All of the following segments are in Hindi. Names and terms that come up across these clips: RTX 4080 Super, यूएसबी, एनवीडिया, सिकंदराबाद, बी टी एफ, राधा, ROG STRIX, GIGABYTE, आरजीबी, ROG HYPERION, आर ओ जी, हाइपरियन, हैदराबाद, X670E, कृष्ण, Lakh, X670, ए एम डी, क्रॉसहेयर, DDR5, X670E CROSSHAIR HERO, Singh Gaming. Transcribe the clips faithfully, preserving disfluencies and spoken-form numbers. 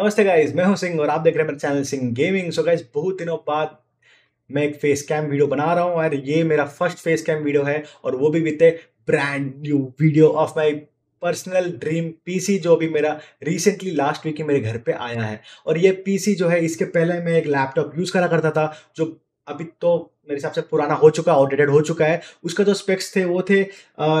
नमस्ते गाइज, मैं हूं सिंह और आप देख रहे हैं मेरे channel Singh gaming. So guys, बहुत दिनों बाद मैं एक फेस कैम वीडियो बना रहा हूं और ये मेरा फर्स्ट फेस कैम वीडियो है, और वो भी with a brand new video of my personal dream PC, जो भी मेरा रिसेंटली लास्ट वीक ही मेरे घर पे आया है। और ये पीसी जो है, इसके पहले मैं एक लैपटॉप यूज़ करा करता था जो अभी तो मेरे हिसाब से पुराना हो चुका, आउटडेटेड हो चुका है। उसका जो स्पेक्स थे वो थे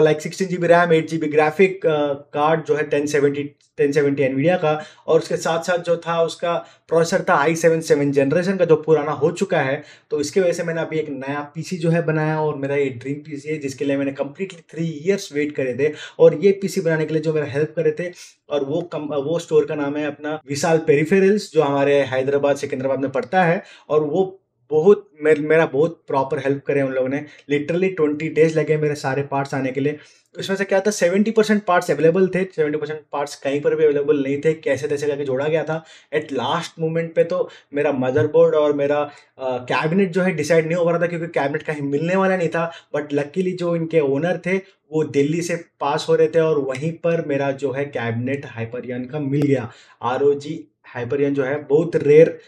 like sixteen G B RAM, eight G B graphic card जो है टेन सेवेंटी एनवीडिया का, और उसके साथ साथ जो था उसका प्रोसेसर था आई सेवन सेवन जनरेशन का जो पुराना हो चुका है। तो इसके वजह से मैंने अभी एक नया पीसी जो है बनाया, और मेरा ये ड्रीम पीसी है जिसके लिए मैंने कम्प्लीटली थ्री ईयर्स वेट करे थे। और ये पीसी बनाने के लिए जो मेरा हेल्प करे थे, और वो कम वो स्टोर का नाम है अपना विशाल पेरिफेरल्स, जो हमारे हैदराबाद सिकंदराबाद में पड़ता है। और वो बहुत मेर, मेरा बहुत प्रॉपर हेल्प करे उन लोगों ने। लिटरली ट्वेंटी डेज लगे मेरे सारे पार्ट्स आने के लिए। इसमें से क्या था, सेवेंटी परसेंट पार्ट्स अवेलेबल थे, सेवेंटी परसेंट पार्ट्स कहीं पर भी अवेलेबल नहीं थे, कैसे तैसे करके जोड़ा गया था। एट लास्ट मोमेंट पे तो मेरा मदरबोर्ड और मेरा कैबिनेट uh, जो है डिसाइड नहीं हो रहा था, क्योंकि कैबिनेट कहीं मिलने वाला नहीं था। बट लकीली जो इनके ओनर थे वो दिल्ली से पास हो रहे थे, और वहीं पर मेरा जो है कैबिनेट हाइपरियन का मिल गया। आर ओ जी हाइपरियन जो है बहुत रेयर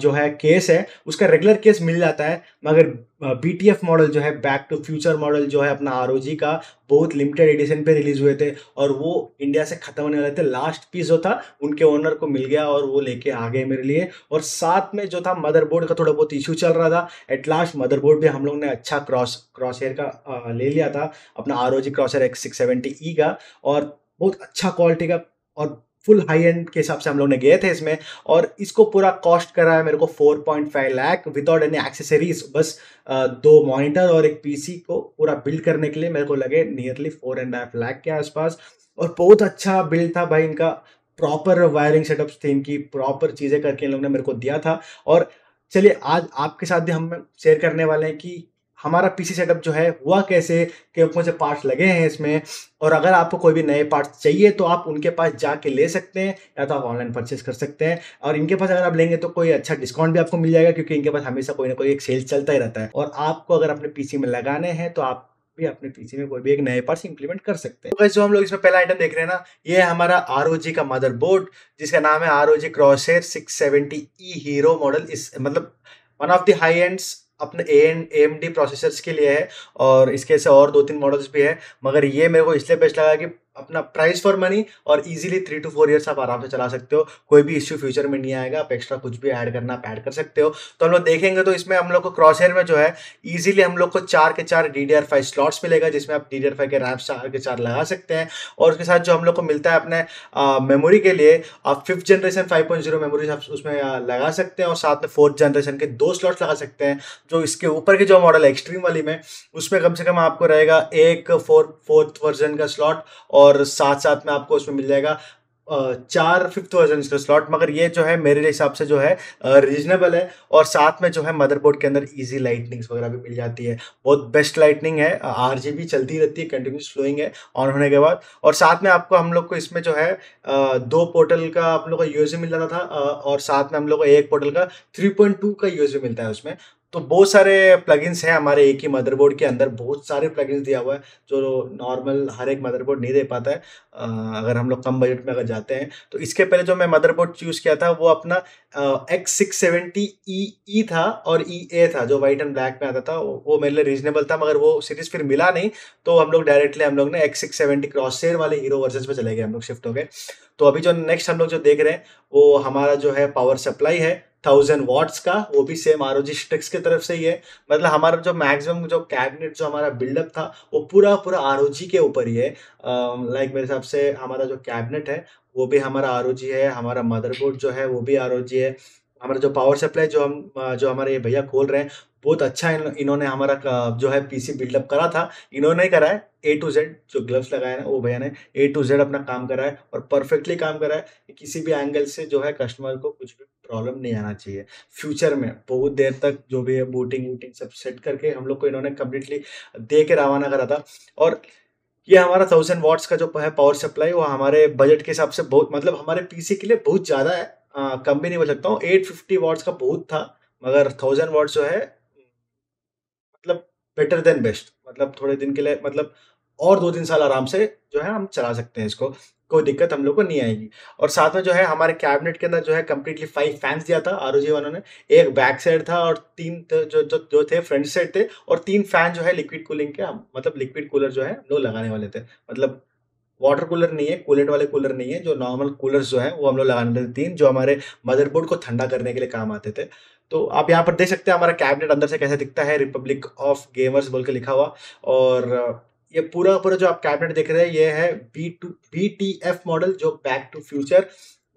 जो है केस है, उसका रेगुलर केस मिल जाता है, मगर बी टी एफ मॉडल जो है, बैक टू फ्यूचर मॉडल जो है अपना आर ओ जी का, बहुत लिमिटेड एडिशन पे रिलीज हुए थे, और वो इंडिया से ख़त्म होने वाले थे। लास्ट पीस जो था उनके ओनर को मिल गया, और वो लेके आ गए मेरे लिए। और साथ में जो था मदरबोर्ड का थोड़ा बहुत इशू चल रहा था। एट लास्ट मदरबोर्ड भी हम लोग ने अच्छा क्रॉस क्रॉसहेयर का ले लिया था, अपना आर ओ जी क्रॉसहेयर X six seventy E का, और बहुत अच्छा क्वालिटी का और फुल हाई एंड के हिसाब से हम लोग ने गए थे इसमें। और इसको पूरा कॉस्ट करा है मेरे को four point five lakh without any accessories. बस दो मॉनिटर और एक पीसी को पूरा बिल्ड करने के लिए मेरे को लगे nearly four and half lakh के आसपास। और बहुत अच्छा बिल्ड था भाई इनका, प्रॉपर वायरिंग सेटअप थी इनकी, प्रॉपर चीज़ें करके इन लोगों ने मेरे को दिया था। और चलिए आज आपके साथ भी हम शेयर करने वाले हैं कि हमारा पीसी सेटअप जो है हुआ कैसे, के कौन से पार्ट्स लगे हैं इसमें। और अगर आपको कोई भी नए पार्ट्स चाहिए तो आप उनके पास जाके ले सकते हैं, या तो आप ऑनलाइन परचेस कर सकते हैं। और इनके पास अगर आप लेंगे तो कोई अच्छा डिस्काउंट भी आपको मिल जाएगा, क्योंकि इनके पास हमेशा कोई ना कोई एक सेल चलता ही रहता है। और आपको अगर अपने पीसी में लगाने हैं तो आप भी अपने पीसी में कोई भी एक नए पार्ट्स इंप्लीमेंट कर सकते हैं। तो जो हम लोग इसमें पहला आइटम देख रहे हैं ना, ये है हमारा आर ओ जी का मदरबोर्ड, जिसका नाम है आर ओ जी क्रॉसहेयर six seventy E hero model. इस मतलब one of the high ends अपने A and ए एम डी processors के लिए है, और इसके ऐसे और दो तीन मॉडल्स भी है, मगर ये मेरे को इसलिए बेस्ट लगा कि अपना प्राइस फॉर मनी, और easily three to four years आप आराम से चला सकते हो, कोई भी इश्यू फ्यूचर में नहीं आएगा। आप एक्स्ट्रा कुछ भी ऐड करना आप ऐड कर सकते हो। तो हम लोग देखेंगे तो इसमें हम लोग को क्रॉसहेयर में जो है इजीली हम लोग को चार के चार D D R five slots मिलेगा, जिसमें आप डी डी आर फाइव के रैम चार के चार लगा सकते हैं। और उसके साथ जो हम लोग को मिलता है अपने मेमोरी के लिए, आप fifth generation five point zero memory आप उसमें लगा सकते हैं, और साथ में फोर्थ जनरेशन के दो स्लॉट्स लगा सकते हैं। जो इसके ऊपर के जो मॉडल है एक्सट्रीम वाली में, उसमें कम से कम आपको रहेगा एक फोर फोर्थ वर्जन का स्लॉट, और और साथ साथ में आपको उसमें मिल जाएगा चार फिफ्थ वर्जन का स्लॉट। मगर ये जो है मेरे हिसाब से जो है रीजनेबल है। और साथ में जो है मदरबोर्ड के अंदर इजी लाइटनिंग्स वगैरह भी मिल जाती है, बहुत बेस्ट लाइटनिंग है, आरजीबी चलती रहती है, कंटिन्यूस फ्लोइंग है ऑन होने के बाद। और साथ में आपको हम लोग को इसमें जो है दो पोर्टल का हम लोग का यूएसबी मिल जाता था, और साथ में हम लोग को एक पोर्टल का थ्री पॉइंट टू का यूएसबी मिलता है। उसमें तो बहुत सारे प्लगइन्स हैं हमारे एक ही मदरबोर्ड के अंदर, बहुत सारे प्लगइन्स दिया हुआ है जो नॉर्मल हर एक मदरबोर्ड नहीं दे पाता है। अगर हम लोग कम बजट में अगर जाते हैं तो इसके पहले जो मैं मदरबोर्ड चूज़ किया था वो अपना X six seventy E E था और ई ए था, जो वाइट एंड ब्लैक में आता था। वो मेरे लिए रीजनेबल था, मगर वो सीरीज़ फिर मिला नहीं, तो हम लोग डायरेक्टली हम लोग ने एक्स सिक्स सेवेंटी क्रॉसहेयर वाले हीरो वर्जन पर चले गए, हम लोग शिफ्ट हो गए। तो अभी जो नेक्स्ट हम लोग जो देख रहे हैं वो हमारा जो है पावर सप्लाई है थाउजेंड वाट्स का, वो भी सेम आर ओ जी स्ट्रिक्स की तरफ से ही है। मतलब हमारा जो मैक्सिमम जो कैबिनेट जो हमारा बिल्डअप था वो पूरा पूरा आर ओ जी के ऊपर ही है। लाइक मेरे हिसाब से हमारा जो कैबिनेट है वो भी हमारा आर ओ जी है, हमारा मदरबोर्ड जो है वो भी आर ओ जी है, हमारा जो पावर सप्लाई जो हम जो हमारे ये भैया खोल रहे हैं, बहुत अच्छा इन, इन्होंने हमारा जो है पीसी बिल्डअप करा था, इन्होंने ही करा है ए टू जेड। जो ग्लव्स लगाए ना वो भैया ने ए टू जेड अपना काम करा है, और परफेक्टली काम करा है कि किसी भी एंगल से जो है कस्टमर को कुछ भी प्रॉब्लम नहीं आना चाहिए फ्यूचर में। बहुत देर तक जो भी है बूटिंग वूटिंग सब सेट करके हम लोग को इन्होंने कम्प्लीटली दे के रवाना करा था। और ये हमारा थाउजेंड वाट्स का जो है पावर सप्लाई वो हमारे बजट के हिसाब से बहुत, मतलब हमारे पीसी के लिए बहुत ज़्यादा है, आ, कम भी नहीं बोल सकता हूँ। एट फिफ्टी वाट्स का बहुत था, मगर थाउजेंड वाट्स जो है मतलब बेटर देन बेस्ट, मतलब थोड़े दिन के लिए, मतलब और दो तीन साल आराम से जो है हम चला सकते हैं इसको। कोई दिक्कत हम लोग को नहीं आएगी। और साथ में जो है हमारे कैबिनेट के अंदर जो है कम्प्लीटली फाइव फैंस दिया था आरओजी वालों ने, एक बैक साइड था और तीन जो जो जो थे फ्रंट साइड थे, और तीन फैन जो है लिक्विड कूलिंग के, मतलब लिक्विड कूलर जो है लोग लगाने वाले थे, मतलब वाटर कूलर नहीं है, कूलेंट वाले कूलर नहीं है, जो नॉर्मल कूलर्स जो है वो हम लोग लगाने थे तीन, जो हमारे मदरबोर्ड को ठंडा करने के लिए काम आते थे। तो आप यहाँ पर देख सकते हैं हमारा कैबिनेट अंदर से कैसे दिखता है, रिपब्लिक ऑफ गेमर्स बोल के लिखा हुआ। और ये पूरा पूरा जो आप कैबिनेट देख रहे हैं ये है B two बी टी एफ model, जो बैक टू फ्यूचर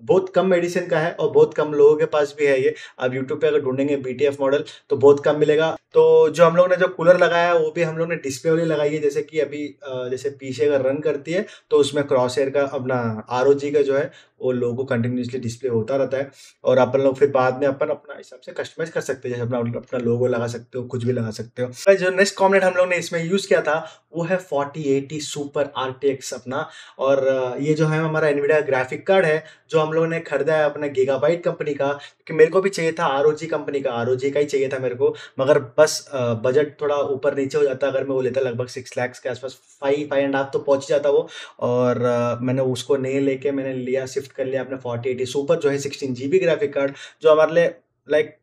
बहुत कम एडिशन का है और बहुत कम लोगों के पास भी है ये। आप यूट्यूब पे अगर ढूंढेंगे बी टी एफ मॉडल तो बहुत कम मिलेगा। तो जो हम लोग ने जो कूलर लगाया है वो भी हम लोग ने डिस्प्ले वाली लगाई है, जैसे कि अभी जैसे पीछे अगर रन करती है तो उसमें क्रॉसहेयर का अपना आर ओ जी का जो है वो लोगो कंटिन्यूसली डिस्प्ले होता रहता है, और अपन लोग फिर बाद में अपन अपना हिसाब से कस्टमाइज कर सकते हैं, जैसे अपना अपना लोगो लगा सकते हो, कुछ भी लगा सकते हो। जो नेक्स्ट कॉम्पोनेंट हम लोग ने इसमें यूज़ किया था वो है फोर्टी एटी सुपर आरटीएक्स अपना, और ये जो है हमारा एनवीडिया ग्राफिक कार्ड है जो हम लोगों ने खरीदा है अपने गीगाबाइट कंपनी का, क्योंकि मेरे को भी चाहिए था आरओजी कंपनी का, आरओजी का ही चाहिए था मेरे को, मगर बस बजट थोड़ा ऊपर नीचे हो जाता अगर मैं वो लेता, लगभग सिक्स लैक्स के आसपास, फाइव फाइव एंड हाफ तो पहुँच जाता वो, और मैंने उसको नहीं लेके मैंने लिया, शिफ्ट कर लिया अपने फोर्टी एटी सुपर जो है सिक्सटीन जीबी ग्राफिक कार्ड, जो हमारे लिए लाइक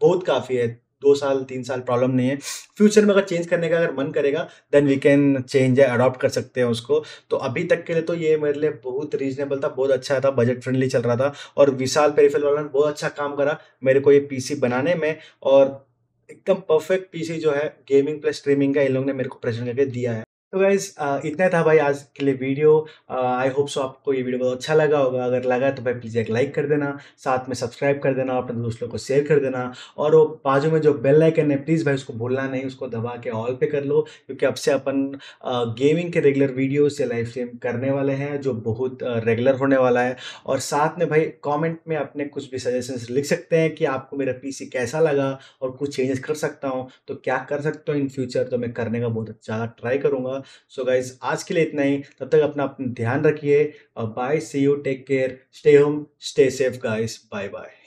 बहुत काफ़ी है, दो साल तीन साल प्रॉब्लम नहीं है। फ्यूचर में अगर चेंज करने का अगर मन करेगा देन वी कैन चेंज या अडॉप्ट कर सकते हैं उसको। तो अभी तक के लिए तो ये मेरे लिए बहुत रीजनेबल था, बहुत अच्छा था, बजट फ्रेंडली चल रहा था, और विशाल पेरिफेरल वालों ने बहुत अच्छा काम करा मेरे को ये पीसी बनाने में, और एकदम परफेक्ट पीसी जो है गेमिंग प्लस स्ट्रीमिंग का इन लोगों ने मेरे को प्रेजेंट करके दिया है। तो गाइज़ इतना था भाई आज के लिए वीडियो, आई होप सो आपको ये वीडियो बहुत अच्छा लगा होगा। अगर लगा तो भाई प्लीज़ एक लाइक कर देना, साथ में सब्सक्राइब कर देना, अपने दोस्तों को शेयर कर देना, और वो बाजू में जो बेल आइकन है प्लीज़ भाई उसको भूलना नहीं, उसको दबा के ऑल पे कर लो, क्योंकि अब से अपन गेमिंग के रेगुलर वीडियोज़ या लाइव स्ट्रीम करने वाले हैं जो बहुत रेगुलर होने वाला है। और साथ में भाई कॉमेंट में अपने कुछ भी सजेशंस लिख सकते हैं कि आपको मेरा पी सी कैसा लगा और कुछ चेंजेस कर सकता हूँ तो क्या कर सकता हूँ इन फ्यूचर, तो मैं करने का बहुत ज़्यादा ट्राई करूँगा। सो गाइज आज के लिए इतना ही, तब तक अपना अपना ध्यान रखिए, Bye. See you. Take care. Stay home. Stay safe, guys. Bye bye.